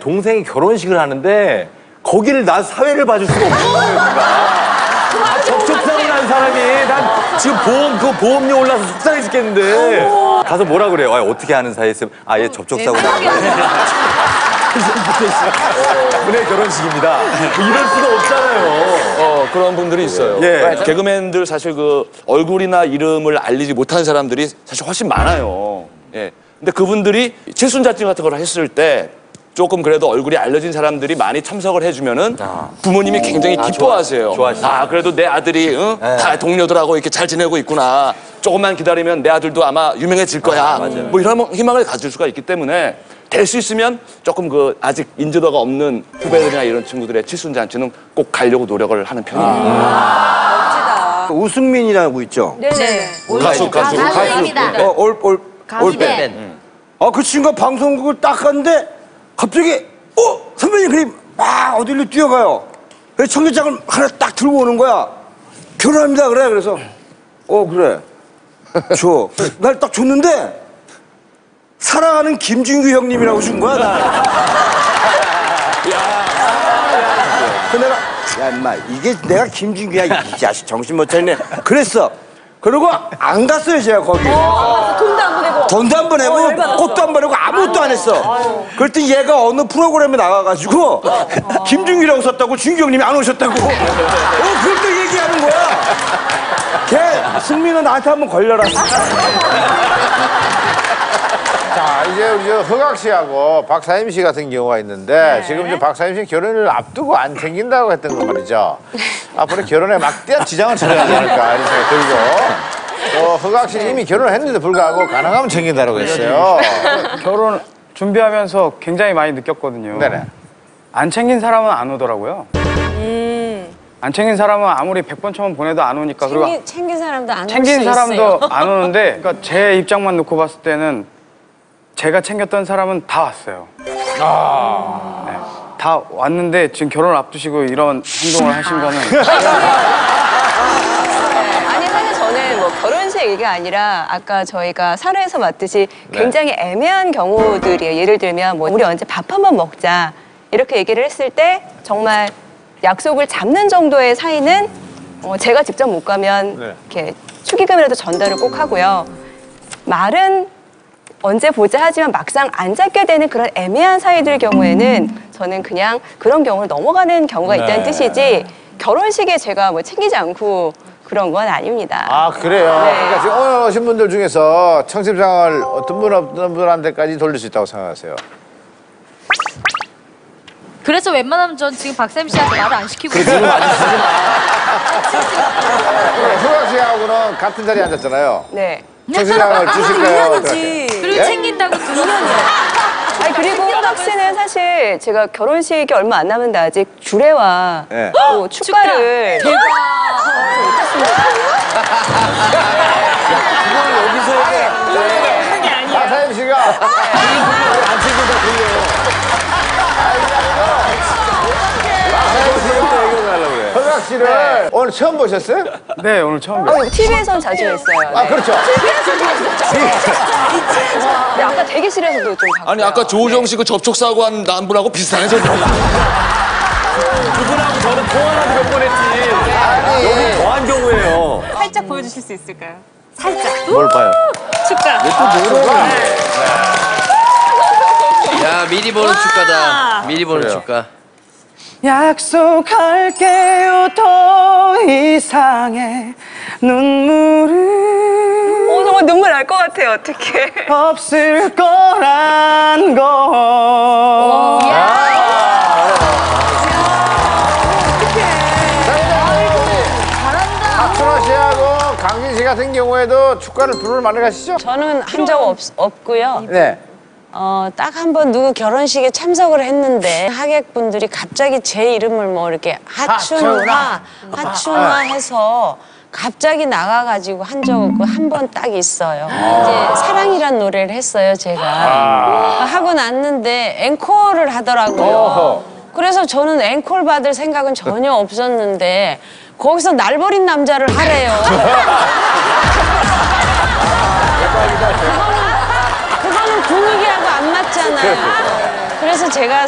동생이 결혼식을 하는데 거기를 나 사회를 봐줄 수가 없는 거예요. 나 접촉사고 난 사람이 난 지금 보험료 올라서 속상해 죽겠는데 가서 뭐라 그래요? 아, 어떻게 아는 사이였어요? 아, 얘 접촉사고 난 분의 결혼식입니다. 뭐 이럴 수가 없잖아요. 그런 분들이 있어요. 예. 개그맨들 사실 그 얼굴이나 이름을 알리지 못하는 사람들이 사실 훨씬 많아요. 예. 근데 그분들이 칠순자증 같은 걸 했을 때 조금 그래도 얼굴이 알려진 사람들이 많이 참석을 해주면은 부모님이 굉장히 기뻐하세요. 아, 그래도 내 아들이 응? 다 동료들하고 이렇게 잘 지내고 있구나. 조금만 기다리면 내 아들도 아마 유명해질 거야. 뭐 이런 희망을 가질 수가 있기 때문에 될 수 있으면 조금 그 아직 인지도가 없는 후배들이나 이런 친구들의 칠순잔치는 꼭 가려고 노력을 하는 편입니다. 멋지다. 우승민이라고 있죠? 네네. 가수입니다. 올빼. 아, 그 친구가 방송국을 딱 갔는데 갑자기 선배님 그림 막 어디로 뛰어가요. 그래서 청계장을 하나 딱 들고 오는 거야. 결혼합니다 그래. 그래서 그래 줘. 날 딱 줬는데 사랑하는 김준규 형님이라고 준 거야, 나. 그래서 내가, 야, 인마, 이게 내가 김준규야, 이 자식 정신 못 차리네. 그랬어. 그리고 안 갔어요, 제가 거기. 돈도 안 보내고, 꽃도 안 보내고, 아무것도 안 했어. 그랬더니 얘가 어느 프로그램에 나가가지고, 김준규라고 썼다고, 준규 형님이 안 오셨다고. 그걸 또 얘기하는 거야. 걔, 승민은 나한테 한번 걸려라. 자, 이제 우리 허각 씨하고 박사임 씨 같은 경우가 있는데 네. 지금 박사임 씨 결혼을 앞두고 안 생긴다고 했던 거 말이죠. 앞으로 결혼에 막대한 지장을 찾아야 하지 않을까 이런 생각이 들고 허각 씨는 이미 결혼을 했는데 불구하고 가능하면 생긴다고 했어요. 결혼 준비하면서 굉장히 많이 느꼈거든요. 네네. 안 챙긴 사람은 안 오더라고요. 안 챙긴 사람은 아무리 100번 처음 보내도 안 오니까. 챙긴 사람도 안 오는 챙긴 사람도 안 오는데 그러니까 제 입장만 놓고 봤을 때는 제가 챙겼던 사람은 다 왔어요. 네. 다 왔는데 지금 결혼을 앞두시고 이런 행동을 하신 거는. 아니, 사실 저는 뭐 결혼식 얘기가 아니라 아까 저희가 사례에서 봤듯이 굉장히 애매한 경우들이에요. 예를 들면 뭐 우리 언제 밥 한번 먹자 이렇게 얘기를 했을 때 정말 약속을 잡는 정도의 사이는 제가 직접 못 가면 이렇게 축의금이라도 전달을 꼭 하고요. 말은 언제 보자 하지만 막상 안 잡게 되는 그런 애매한 사이들 경우에는 저는 그냥 그런 경우를 넘어가는 경우가 있다는 뜻이지 결혼식에 제가 뭐 챙기지 않고 그런 건 아닙니다. 아, 그래요? 네. 그러니까 지금 오늘 오신 분들 중에서 청첩장을 어떤 분 어떤 분한테까지 돌릴 수 있다고 생각하세요? 그래서 웬만하면 전 지금 박사임 씨한테 말을 안 시키고 있어요. 허각 씨하고는 같은 자리에 앉았잖아요. 네. 청첩장을 주실 거예요? 예? 챙긴다고 2년이요. 아니, 그리고 허각 씨는 사실 제가 결혼식이 얼마 안 남은데 아직 주례와 또 축가를. 대박! 그건 여기서 하는 게 아니에요. 박사임 씨가 안 챙긴다 그래요. 허각 씨를 오늘 처음 보셨어요? 네, 오늘 처음 봤어요. TV에선 자주 했어요. 아, 그렇죠. 네, 아까 대기실에서도 좀 봤어요. 아니, 아까 조정식 그 접촉사고 한 남분하고 비슷하네, 저분. 그분하고 저는 통화나 몇 번 했지. 아니, 여기 더한 경우예요. 살짝 보여주실 수 있을까요? 살짝. 뭘 봐요? 축가. 또 뭐야? 야, 미리 보는 축가다. 미리 보는 축가. 약속할게요, 더 이상의 눈물은. 정말 눈물 날 것 같아요, 어떡해. 없을 거란 걸. 박순아 씨하고 강진 씨 같은 경우에도 축가를 부르러 많이 가시죠? 저는 한 적 없고요. 네. 딱 한 번 누구 결혼식에 참석을 했는데 하객분들이 갑자기 제 이름을 뭐 이렇게 하춘화 해서 갑자기 나가가지고 한 적 한 번 딱 있어요. 이제 사랑이란 노래를 했어요, 제가. 하고 났는데 앵콜을 하더라고요. 그래서 저는 앵콜 받을 생각은 전혀 없었는데 거기서 날 버린 남자를 하래요. 그거는 분위기하고 안 맞잖아요. 그래서 그래서 제가